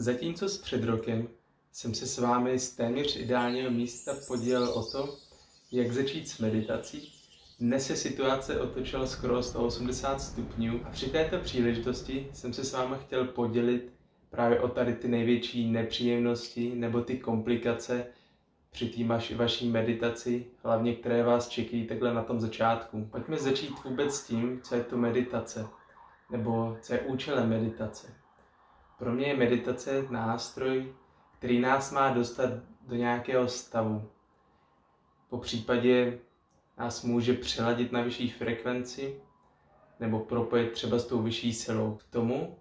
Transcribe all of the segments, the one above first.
Zatímco s před rokem jsem se s vámi z téměř ideálního místa podělil o to, jak začít s meditací, dnes se situace otočila skoro 180 stupňů a při této příležitosti jsem se s vámi chtěl podělit právě o tady ty největší nepříjemnosti nebo ty komplikace při té vaší meditaci, hlavně které vás čekají takhle na tom začátku. Pojďme začít vůbec s tím, co je to meditace, nebo co je účelem meditace. Pro mě je meditace nástroj, který nás má dostat do nějakého stavu. Po případě nás může přeladit na vyšší frekvenci, nebo propojit třeba s tou vyšší silou. K tomu,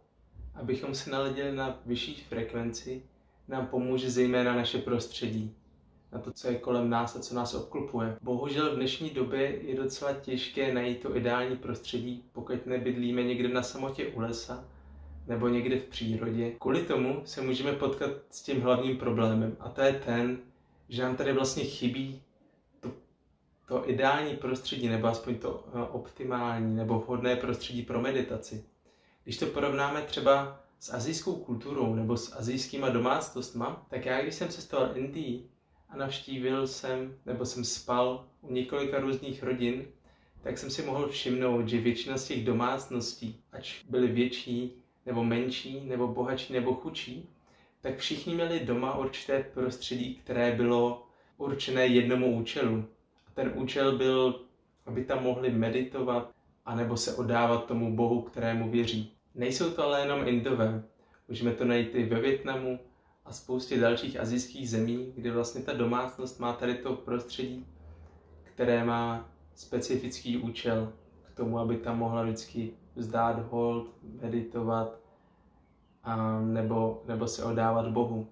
abychom se naladili na vyšší frekvenci, nám pomůže zejména naše prostředí, na to, co je kolem nás a co nás obklopuje. Bohužel v dnešní době je docela těžké najít to ideální prostředí, pokud nebydlíme někde na samotě u lesa nebo někde v přírodě. Kvůli tomu se můžeme potkat s tím hlavním problémem, a to je ten, že nám tady vlastně chybí to ideální prostředí, nebo aspoň to optimální nebo vhodné prostředí pro meditaci. Když to porovnáme třeba s asijskou kulturou nebo s asijskýma domácnostma, tak já, když jsem cestoval Indii a navštívil jsem, nebo jsem spal u několika různých rodin, tak jsem si mohl všimnout, že většina z těch domácností, ač byly větší, nebo menší, nebo bohatší, nebo chudší, tak všichni měli doma určité prostředí, které bylo určené jednomu účelu. A ten účel byl, aby tam mohli meditovat, anebo se oddávat tomu Bohu, kterému věří. Nejsou to ale jenom Indové. Můžeme to najít i ve Vietnamu a spoustě dalších asijských zemí, kde vlastně ta domácnost má tady to prostředí, které má specifický účel k tomu, aby tam mohla vždycky vzdát hold, meditovat a nebo se oddávat Bohu.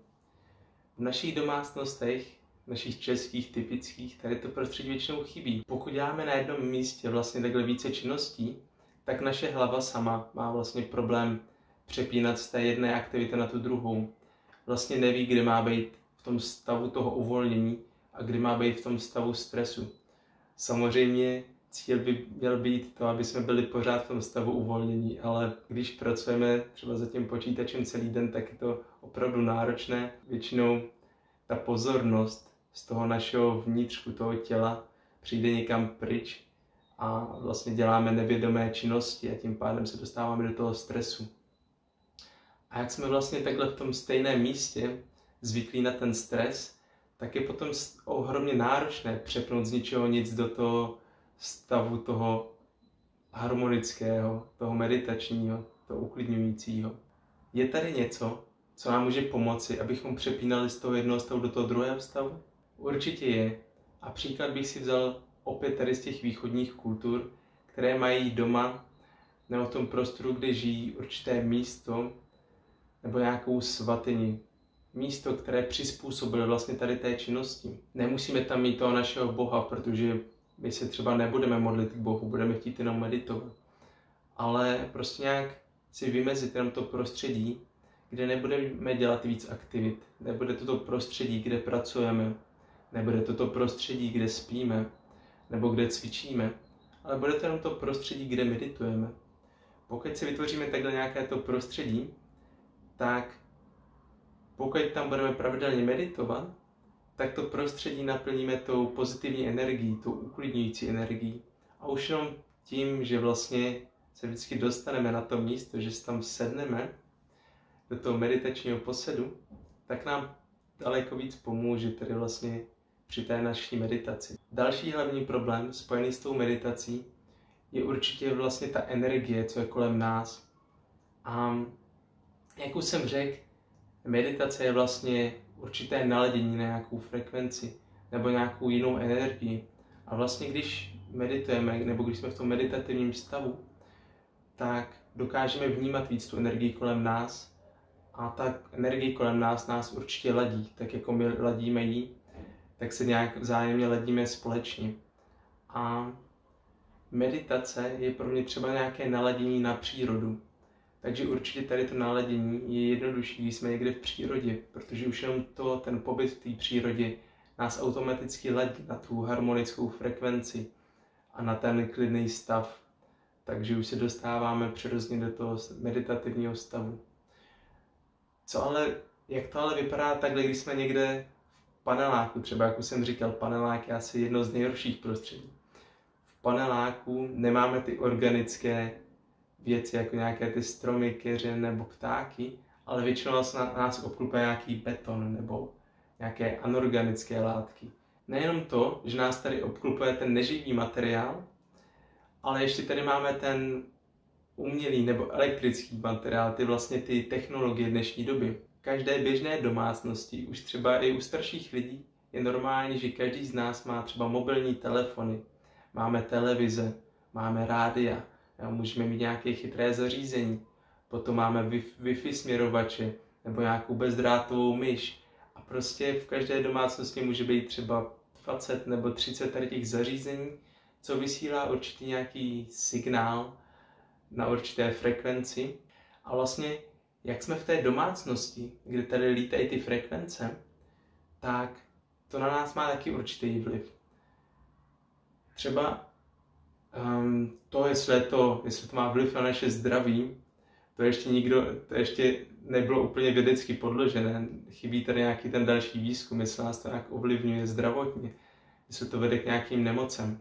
V našich domácnostech, našich českých, typických, tady to prostředí většinou chybí. Pokud děláme na jednom místě vlastně takhle více činností, tak naše hlava sama má vlastně problém přepínat z té jedné aktivity na tu druhou. Vlastně neví, kdy má být v tom stavu toho uvolnění a kdy má být v tom stavu stresu. Samozřejmě cíl by měl být to, aby jsme byli pořád v tom stavu uvolnění, ale když pracujeme třeba za tím počítačem celý den, tak je to opravdu náročné. Většinou ta pozornost z toho našeho vnitřku, toho těla, přijde někam pryč a vlastně děláme nevědomé činnosti a tím pádem se dostáváme do toho stresu. A jak jsme vlastně takhle v tom stejném místě zvyklí na ten stres, tak je potom ohromně náročné přepnout z ničeho nic do toho stavu toho harmonického, toho meditačního, toho uklidňujícího. Je tady něco, co nám může pomoci, abychom přepínali z toho jednoho stavu do toho druhého stavu? Určitě je. A příklad bych si vzal opět tady z těch východních kultur, které mají doma nebo v tom prostoru, kde žijí, určité místo nebo nějakou svatyni. Místo, které přizpůsobilo vlastně tady té činnosti. Nemusíme tam mít toho našeho Boha, protože my se třeba nebudeme modlit k Bohu, budeme chtít jenom meditovat. Ale prostě nějak si vymezit jenom to prostředí, kde nebudeme dělat víc aktivit. Nebude toto prostředí, kde pracujeme. Nebude toto prostředí, kde spíme. Nebo kde cvičíme. Ale bude to jenom to prostředí, kde meditujeme. Pokud si vytvoříme takhle nějaké to prostředí, tak pokud tam budeme pravidelně meditovat, tak to prostředí naplníme tou pozitivní energií, tou uklidňující energií. A už jenom tím, že vlastně se vždycky dostaneme na to místo, že se tam sedneme do toho meditačního posedu, tak nám daleko víc pomůže tedy vlastně při té naší meditaci. Další hlavní problém spojený s tou meditací je určitě vlastně ta energie, co je kolem nás. A jak už jsem řekl, meditace je vlastně určité naladění na nějakou frekvenci nebo nějakou jinou energii. A vlastně když meditujeme, nebo když jsme v tom meditativním stavu, tak dokážeme vnímat víc tu energii kolem nás a ta energie kolem nás určitě ladí. Tak jako my ladíme ji, tak se nějak vzájemně ladíme společně. A meditace je pro mě třeba nějaké naladění na přírodu. Takže určitě tady to naladění je jednodušší, když jsme někde v přírodě, protože už jenom ten pobyt v té přírodě nás automaticky ladí na tu harmonickou frekvenci a na ten klidný stav. Takže už se dostáváme přirozeně do toho meditativního stavu. Jak to ale vypadá takhle, když jsme někde v paneláku, třeba jak už jsem říkal, panelák je asi jedno z nejhorších prostředí. V paneláku nemáme ty organické věci, jako nějaké ty stromy, keře nebo ptáky, ale většinou nás obklopuje nějaký beton nebo nějaké anorganické látky. Nejenom to, že nás tady obklopuje ten neživý materiál, ale ještě tady máme ten umělý nebo elektrický materiál, ty technologie dnešní doby. V každé běžné domácnosti, už třeba i u starších lidí, je normální, že každý z nás má třeba mobilní telefony, máme televize, máme rádia, můžeme mít nějaké chytré zařízení, potom máme Wi-Fi směrovače nebo nějakou bezdrátovou myš. A prostě v každé domácnosti může být třeba 20 nebo 30 tady těch zařízení, co vysílá určitý nějaký signál na určité frekvenci. A vlastně, jak jsme v té domácnosti, kde tady lítají ty frekvence, tak to na nás má taky určitý vliv. Třeba to, jestli to má vliv na naše zdraví, to ještě nebylo úplně vědecky podložené. Chybí tady nějaký ten další výzkum, jestli nás to nějak ovlivňuje zdravotně, jestli to vede k nějakým nemocem.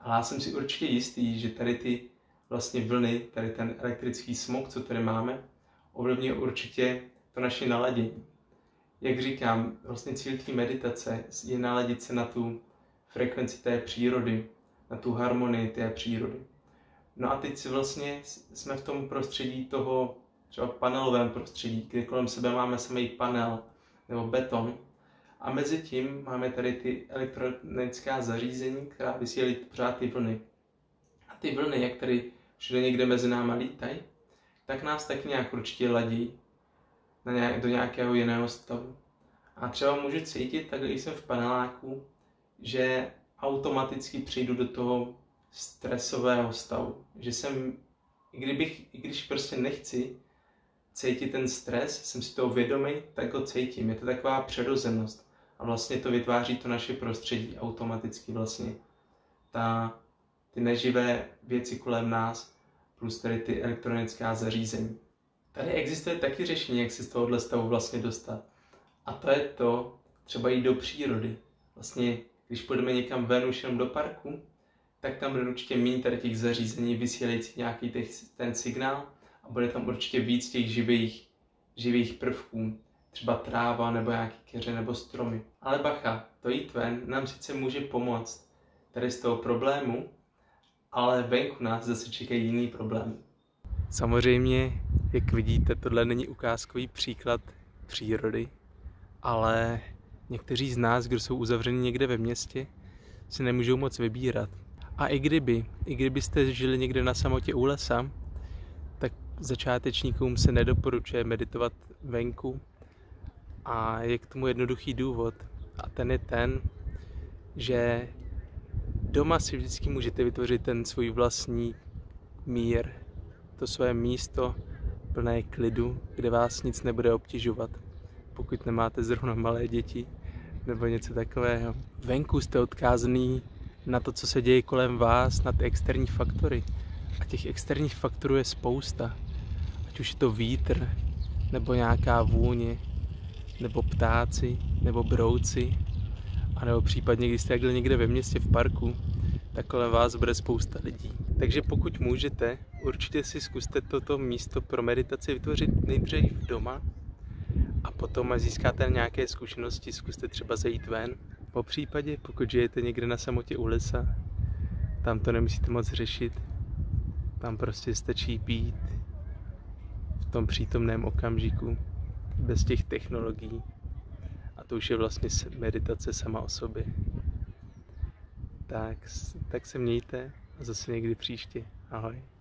Ale já jsem si určitě jistý, že tady ty vlastně vlny, tady ten elektrický smog, co tady máme, ovlivňuje určitě to naše naladění. Jak říkám, vlastně cíl té meditace je naladit se na tu frekvenci té přírody, na tu harmonii té přírody. No a teď si vlastně jsme v tom prostředí toho třeba panelovém prostředí, kde kolem sebe máme samý panel nebo beton a mezi tím máme tady ty elektronická zařízení, která vysílají pořád ty vlny. A ty vlny, jak tady všude někde mezi náma lítají, tak nás taky nějak určitě ladí do nějakého jiného stavu. A třeba můžu cítit, tak když jsem v paneláku, že automaticky přijdu do toho stresového stavu, že jsem, i když prostě nechci cítit ten stres, jsem si toho vědomý, tak ho cítím. Je to taková přirozenost a vlastně to vytváří to naše prostředí automaticky vlastně. Ty neživé věci kolem nás plus tady ty elektronická zařízení. Tady existuje taky řešení, jak se z tohohle stavu vlastně dostat. A to je to, třeba jít do přírody. Vlastně, když půjdeme někam ven už jenom do parku, tak tam bude určitě méně tady těch zařízení vysílající nějaký ten signál a bude tam určitě víc těch živých prvků, třeba tráva nebo nějaký keře nebo stromy. Ale bacha, to jít ven nám sice může pomoct tady z toho problému, ale venku nás zase čekají jiný problémy. Samozřejmě, jak vidíte, tohle není ukázkový příklad přírody, ale někteří z nás, kdo jsou uzavřeni někde ve městě, si nemůžou moc vybírat. A i kdybyste žili někde na samotě u lesa, tak začátečníkům se nedoporučuje meditovat venku. A je k tomu jednoduchý důvod. A ten je ten, že doma si vždycky můžete vytvořit ten svůj vlastní mír, to své místo plné klidu, kde vás nic nebude obtěžovat, pokud nemáte zrovna malé děti nebo něco takového. Venku jste odkázaný na to, co se děje kolem vás, na ty externí faktory. A těch externích faktorů je spousta. Ať už je to vítr, nebo nějaká vůně, nebo ptáci, nebo brouci. A nebo případně, když jste někde ve městě v parku, tak kolem vás bude spousta lidí. Takže pokud můžete, určitě si zkuste toto místo pro meditaci vytvořit nejdřív doma a potom, až získáte nějaké zkušenosti, zkuste třeba zajít ven. Po případě, pokud žijete někde na samotě u lesa, tam to nemusíte moc řešit, tam prostě stačí být v tom přítomném okamžiku, bez těch technologií. A to už je vlastně meditace sama o sobě. Tak se mějte a zase někdy příště. Ahoj.